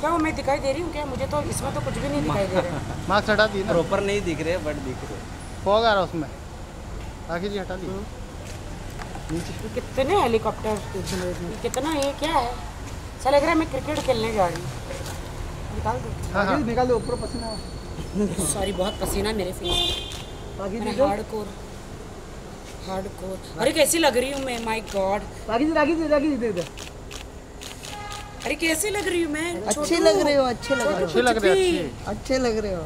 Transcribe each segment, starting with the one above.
क्या मैं दिखाई दे रही हूँ क्या? मुझे तो इसमें तो कुछ भी नहीं दिखाई दे रहा। मास्क हटा दिए, प्रॉपर नहीं दिख रहे बट दिख रहे। फॉग आ रहा उसमें। राखी जी हटा दिए। कितने हेलीकॉप्टर, कितना ये क्या है? ऐसा लग रहा है मैं क्रिकेट खेलने जा रही हूँ। निकाल दो, हाँ निकाल दो। ऊपर पसीना, सॉरी बहुत पसीना मेरे फेस। हार्डकोर। अरे कैसी लग रही हूँ मैं, माय गॉड। राखी जी इधर। अरे कैसी लग रही हूँ मैं? अच्छे लग रहे हो।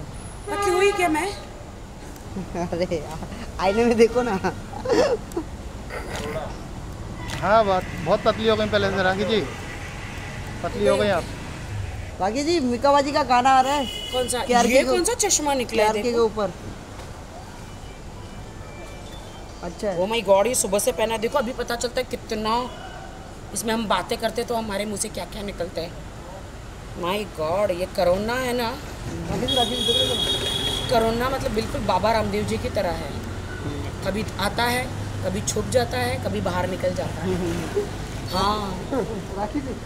बाकी हुई क्या मैं? अरे यार आईने में देखो ना। हाँ बहुत पतली हो गई पहले से। राखी जी पतली हो गई आप। राखी जी मिका बाजी का गाना आ रहा है। कौन सा? ये कौन सा चश्मा निकला है के ऊपर? अच्छा। ओ माय गॉड ये सुबह से पहना। देखो अभी पता चलता है कितना इसमें हम बातें करते तो हमारे मुंह से क्या क्या निकलता है। माय गॉड ये कोरोना है ना। कोरोना मतलब बिल्कुल बाबा रामदेव जी की तरह है, कभी आता है कभी छुप जाता है कभी बाहर निकल जाता है। हाँ राखी जी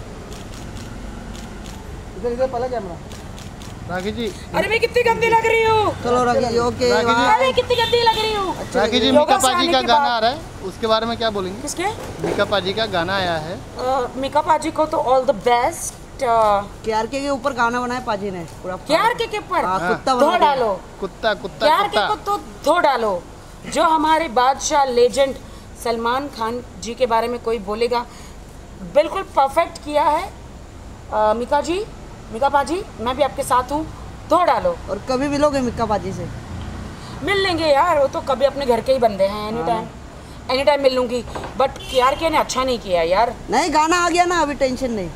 इधर पला कैमरा। राखी जी अरे मैं कितनी गंदी लग रही हूँ। चलो राखी जी ओके। अरे कितनी गंदी लग रही हूँ। राखी जी मिका पाजी का गाना आ रहा है, उसके बारे में क्या बोलेंगे? किसके? मिका पाजी का गाना आया है। मिका पाजी को तो ऑल द बेस्ट। केआरके के ऊपर गाना बनाया पाजी ने पूरा। केआरके के ऊपर धो डालो कुत्ता कुत्ता। केआरके को तो धो डालो। जो हमारे बादशाह लेजेंड सलमान खान जी के बारे में कोई बोलेगा, बिल्कुल परफेक्ट किया है मिका जी। मिका पाजी मैं भी आपके साथ हूँ, धो डालो। और कभी मिलोगे मिका पाजी से? मिल लेंगे यार, वो तो कभी अपने घर के ही बंदे हैं। एनी टाइम मिल लूँगी। बट केआरके ने अच्छा नहीं किया यार। नहीं गाना आ गया ना, अभी टेंशन नहीं।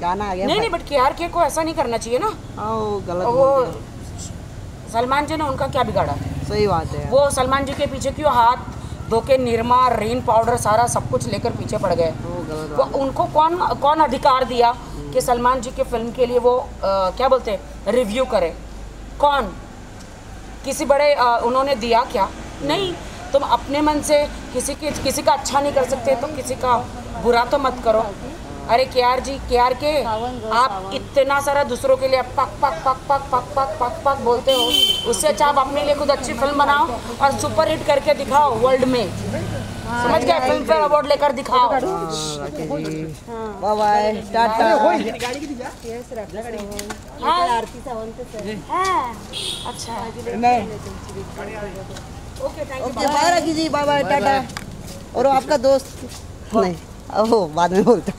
गाना आ गया नहीं बट केआरके को ऐसा नहीं करना चाहिए ना। गलत वो सलमान जी ने उनका क्या बिगाड़ा? सही बात है। वो सलमान जी के पीछे क्यों हाथ धो के निरमा रेन पाउडर सारा सब कुछ लेकर पीछे पड़ गए? वो उनको कौन अधिकार दिया कि सलमान जी के फिल्म के लिए वो क्या बोलते हैं रिव्यू करे? कौन? किसी बड़े उन्होंने दिया क्या? नहीं। तुम अपने मन से किसी का अच्छा नहीं कर सकते तो किसी का बुरा तो मत करो। अरे केआरके आप इतना सारा दूसरों के लिए पक पक पक पक पक पक पक पक बोलते हो, उससे अच्छा आप अपने लिए खुद अच्छी फिल्म बनाओ और सुपर हिट करके दिखाओ वर्ल्ड में। समझ गए? फिल्म फेयर अवार्ड लेकर दिखाओ। Bye bye Tata. अच्छा okay bye Rakhi ji, bye bye Tata. और आपका दोस्त नहीं बाद में बोलता।